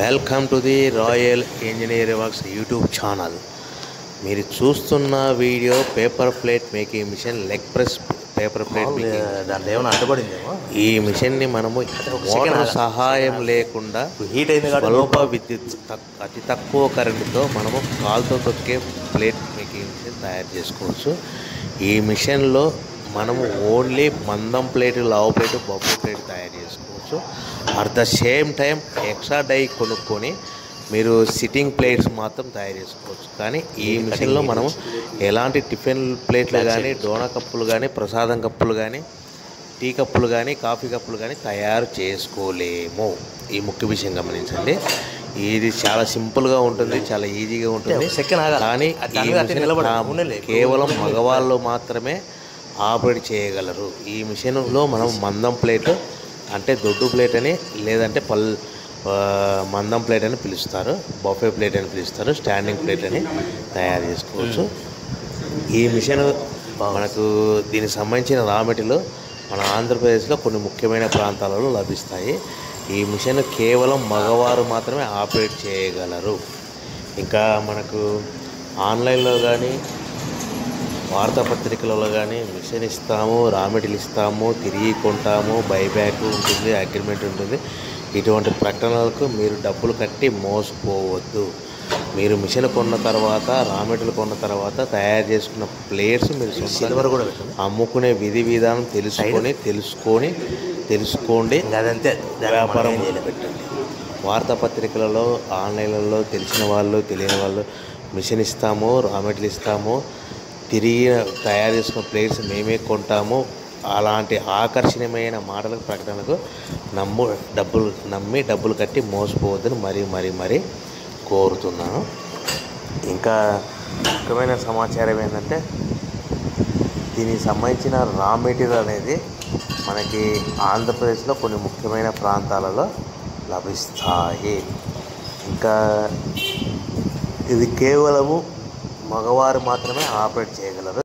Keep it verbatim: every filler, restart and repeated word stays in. Welcome to the royal engineer works YouTube channel. మీరు చూస్తున్న video paper plate making machine, leg press paper plate దాంట్లో ఏమైనా అడ్డపడిందేమో. ఈ మిషన్ని మనము మోటార్ సహాయం లేకుండా హీట్ అయిన స్వల్ప విద్యుత్ అతి తక్కువ కరెంటుతో మనము కాలుతో తొక్కే ప్లేట్ మేకింగ్ మిషన్ తయారు చేసుకోవచ్చు. ఈ మిషన్లో మనము ఓన్లీ మందం ప్లేటు, లావు ప్లేటు, బొబ్బు ప్లేట్ తయారు చేసుకోవచ్చు. At the same time extra die కొనుక్కొని మీరు సిట్టింగ్ ప్లేట్స్ మాత్రం తయారు చేసుకోవచ్చు. కానీ ఈ మిషన్లో మనము ఎలాంటి టిఫిన్ ప్లేట్లు కానీ, డోనా కప్పులు కానీ, ప్రసాదం కప్పులు కానీ, టీ కప్పులు కానీ, కాఫీ కప్పులు కానీ తయారు చేసుకోలేము. ఈ ముఖ్య విషయం గమనించండి. ఇది చాలా సింపుల్గా ఉంటుంది, చాలా ఈజీగా ఉంటుంది. కానీ కేవలం మగవాళ్ళు మాత్రమే ఆపరేట్ చేయగలరు. ఈ మిషన్లో మనం మందం ప్లేట్ అంటే దొడ్డు ప్లేట్ అని, లేదంటే పల్ మందం ప్లేట్ అని పిలుస్తారు, బఫే ప్లేట్ అని పిలుస్తారు, స్టాండింగ్ ప్లేట్ అని తయారు చేసుకోవచ్చు. ఈ మిషన్ మనకు దీనికి సంబంధించిన రా మెటీరియల్ మన ఆంధ్రప్రదేశ్లో కొన్ని ముఖ్యమైన ప్రాంతాలలో లభిస్తాయి. ఈ మిషన్ కేవలం మగవారు మాత్రమే ఆపరేట్ చేయగలరు. ఇంకా మనకు ఆన్లైన్లో కానీ, వార్తాపత్రికలలో కానీ మిషన్ ఇస్తాము, రా మెటీరియల్ ఇస్తాము, తిరిగి కొంటాము, బైబ్యాక్ ఉంటుంది, అగ్రిమెంట్ ఉంటుంది. ఇటువంటి ప్రకటనలకు మీరు డబ్బులు కట్టి మోసపోవద్దు. మీరు మిషన్ కొన్న తర్వాత, రా మెటీరియల్ కొన్న తర్వాత తయారు చేసుకున్న ప్లేట్స్ మీరు సిల్వర్ కూడా అమ్ముకునే విధి విధానం తెలుసుకొని తెలుసుకొని తెలుసుకోండి. అదంతే వ్యాపారం పెట్టండి. వార్తాపత్రికలలో, ఆన్లైన్లలో తెలిసిన వాళ్ళు, తెలియని వాళ్ళు మిషన్ ఇస్తాము, రా మెటీరియల్ ఇస్తాము, తిరిగి తయారు చేసుకున్న ప్లేట్స్ మేమే కొంటాము. అలాంటి ఆకర్షణీయమైన మాటలకు, ప్రకటనలకు నమ్ము డబ్బులు నమ్మి డబ్బులు కట్టి మోసపోవద్దని మరీ మరీ మరీ కోరుతున్నాను. ఇంకా ముఖ్యమైన సమాచారం ఏంటంటే, దీనికి సంబంధించిన రా మెటీరియల్ అనేది మనకి ఆంధ్రప్రదేశ్లో కొన్ని ముఖ్యమైన ప్రాంతాలలో లభిస్తాయి. ఇంకా ఇది కేవలము మగవారు మాత్రమే ఆపరేట్ చేయగలరు.